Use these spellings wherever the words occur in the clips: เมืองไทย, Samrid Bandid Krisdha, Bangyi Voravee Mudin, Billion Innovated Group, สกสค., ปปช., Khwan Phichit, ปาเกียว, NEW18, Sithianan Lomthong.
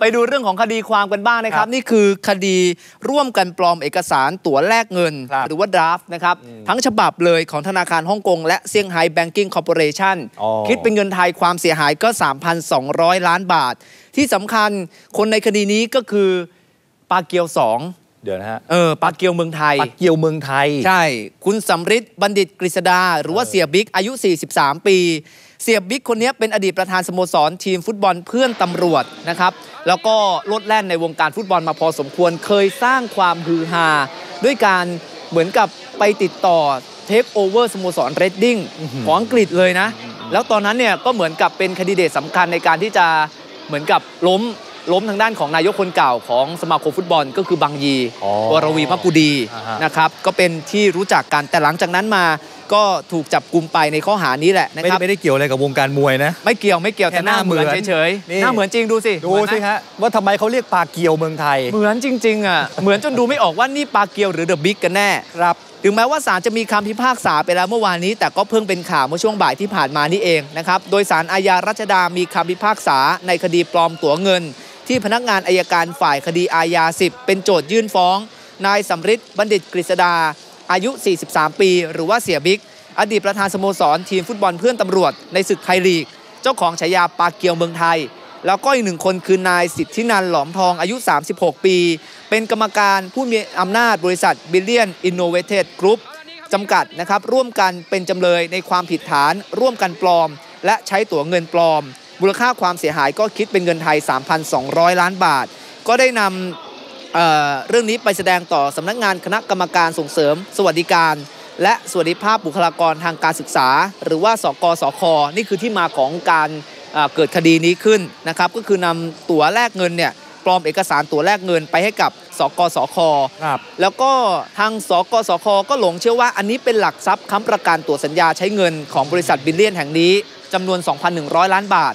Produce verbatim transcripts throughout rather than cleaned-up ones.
ไปดูเรื่องของคดีความกันบ้างนะครับนี่คือคดีร่วมกันปลอมเอกสารตั๋วแลกเงินหรือว่าดราฟต์นะครับทั้งฉบับเลยของธนาคารฮ่องกงและเซี่ยงไฮ้แบงกิ้งคอร์ปอเรชั่นคิดเป็นเงินไทยความเสียหายก็ สามพันสองร้อย ล้านบาทที่สำคัญคนในคดีนี้ก็คือปาเกียวสองเดี๋ยวนะฮะเออปาเกียวเมืองไทยปาเกียวเมืองไทยใช่คุณสำริดบัณฑิตกฤษดาหรือว่าเสียบิ๊กอายุสี่สิบสามปีเสียบิ๊กคนนี้เป็นอดีตประธานสโมสรทีมฟุตบอลเพื่อนตำรวจนะครับแล้วก็โลดแล่นในวงการฟุตบอลมาพอสมควรเคยสร้างความฮือฮาด้วยการเหมือนกับไปติดต่อเทคโอเวอร์สโมสรเรดดิ้งของอังกฤษเลยนะแล้วตอนนั้นเนี่ยก็เหมือนกับเป็นแคนดิเดตสำคัญในการที่จะเหมือนกับล้มล้มทางด้านของนายกคนเก่าของสมาคมฟุตบอลก็คือบังยีวรวีมกุดีนะครับก็เป็นที่รู้จักกันแต่หลังจากนั้นมาก็ถูกจับกุมไปในข้อหานี้แหละนะครับไม่ได้เกี่ยวอะไรกับวงการมวยนะไม่เกี่ยวไม่เกี่ยวแต่หน้าเหมือนเฉยๆหน้าเหมือนจริงดูสิดูสิฮะว่าทำไมเขาเรียกปาเกียวเมืองไทยเหมือนจริงๆอ่ะเหมือนจนดูไม่ออกว่านี่ปาเกียวหรือเดอะบิ๊กกันแน่ครับถึงแม้ว่าศาลจะมีคำพิพากษาไปแล้วเมื่อวานนี้แต่ก็เพิ่งเป็นข่าวเมื่อช่วงบ่ายที่ผ่านมานี่เองนะครับโดยศาลอาญารัชดามีคำพิพากษาในคดีปลอมตั๋วเงินที่พนักงานอัยการฝ่ายคดีอาญาสิบเป็นโจทยื่นฟ้องนายสำริดบัณฑิตกฤษดาอายุสี่สิบสามปีหรือว่าเสียบิ๊กอดีตประธานสโมสรทีมฟุตบอลเพื่อนตำรวจในศึกไทยลีกเจ้าของฉายาปาเกียวเมืองไทยแล้วก็อีกหนึ่งคนคือนายสิทธินันท์หลอมทองอายุสามสิบหกปีเป็นกรรมการผู้มีอำนาจบริษัทบิลเลียนอินโนเวเทดกรุ๊ปจำกัดนะครับร่วมกันเป็นจำเลยในความผิดฐานร่วมกันปลอมและใช้ตั๋วเงินปลอมมูลค่าความเสียหายก็คิดเป็นเงินไทย สามพันสองร้อย ล้านบาทก็ได้นำ เอ่อ เรื่องนี้ไปแสดงต่อสำนักงานคณะกรรมการส่งเสริมสวัสดิการและสวัสดิภาพบุคลากรทางการศึกษาหรือว่าสกสค.นี่คือที่มาของการเกิดคดีนี้ขึ้นนะครับก็คือนำตั๋วแลกเงินเนี่ยปลอมเอกสารตั๋วแลกเงินไปให้กับสกสค.แล้วก็ทางสกสค.ก็หลงเชื่อว่าอันนี้เป็นหลักทรัพย์ค้ำประกันตั๋วสัญญาใช้เงินของบริษัทบิลเลียนแห่งนี้จำนวน สองพันหนึ่งร้อย ล้านบาท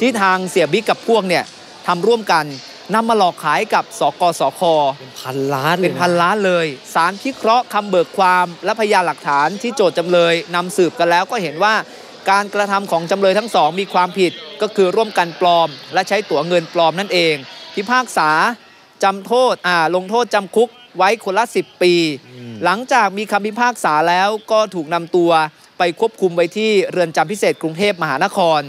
ที่ทางเสียบิ๊กกับพวกเนี่ยทำร่วมกันนำมาหลอกขายกับสกสค.เป็นพันล้านเป็นพันล้านเลยศาลพิเคราะห์คำเบิกความและพยานหลักฐานที่โจทก์จำเลยนำสืบกันแล้วก็เห็นว่าการกระทำของจำเลยทั้งสองมีความผิดก็คือร่วมกันปลอมและใช้ตั๋วเงินปลอมนั่นเองพิพากษาจำโทษอ่าลงโทษจำคุกไว้คนละสิบปีหลังจากมีคำพิพากษาแล้วก็ถูกนำตัวไปควบคุมไว้ที่เรือนจำพิเศษกรุงเทพมหานคร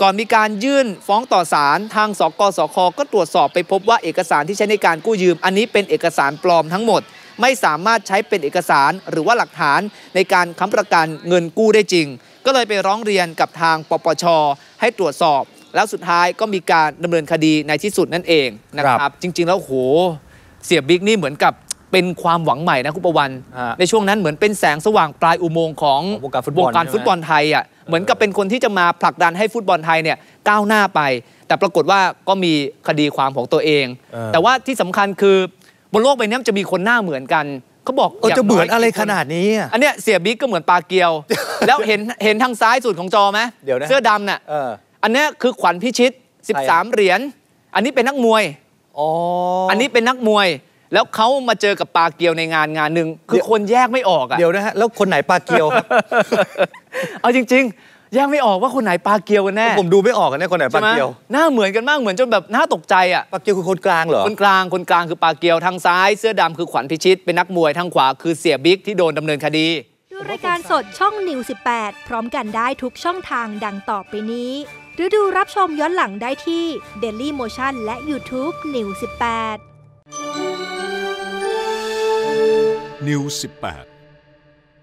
ก่อนมีการยื่นฟ้องต่อศาลทางสกสค.ก็ตรวจสอบไปพบว่าเอกสารที่ใช้ในการกู้ยืมอันนี้เป็นเอกสารปลอมทั้งหมดไม่สามารถใช้เป็นเอกสารหรือว่าหลักฐานในการค้ำประกันเงินกู้ได้จริงก็เลยไปร้องเรียนกับทางปปช.ให้ตรวจสอบแล้วสุดท้ายก็มีการดำเนินคดีในที่สุดนั่นเองนะครับจริงๆแล้วโหเสียบิ๊กนี่เหมือนกับเป็นความหวังใหม่นะคุณประวันในช่วงนั้นเหมือนเป็นแสงสว่างปลายอุโมงค์ของวงการฟุตบอลไทยอ่ะเหมือนกับเป็นคนที่จะมาผลักดันให้ฟุตบอลไทยเนี่ยก้าวหน้าไปแต่ปรากฏว่าก็มีคดีความของตัวเองแต่ว่าที่สำคัญคือบนโลกใบนี้จะมีคนหน้าเหมือนกันเขาบอกจะเหมือนอะไรขนาดนี้อันเนี้ยเสียบิ๊กก็เหมือนปาเกียวแล้วเห็นเห็นทางซ้ายสุดของจอไหมเสื้อดำน่ะอันเนี้ยคือขวัญพิชิตสิบสามเหรียญอันนี้เป็นนักมวยอ๋ออันนี้เป็นนักมวยแล้วเขามาเจอกับปาเกียวในงานงานหนึ่งคือคนแยกไม่ออกอ่ะเดี๋ยวนะฮะแล้วคนไหนปาเกียวครับเอาจริงๆแยกไม่ออกว่าคนไหนปาเกียวกันแน่ผมดูไม่ออกกันแน่คนไหนปาเกียวหน้าเหมือนกันมากเหมือนจนแบบน่าตกใจอ่ะปาเกียวคือคนกลางเหรอคนกลางคนกลางคือปาเกียวทางซ้ายเสื้อดำคือขวัญพิชิตเป็นนักมวยทางขวาคือเสียบิ๊กที่โดนดำเนินคดีดูรายการสดช่อง นิว สิบแปด พร้อมกันได้ทุกช่องทางดังต่อไปนี้หรือดูรับชมย้อนหลังได้ที่ Daily Motion และ YouTubeนิว สิบแปด นิว สิบแปด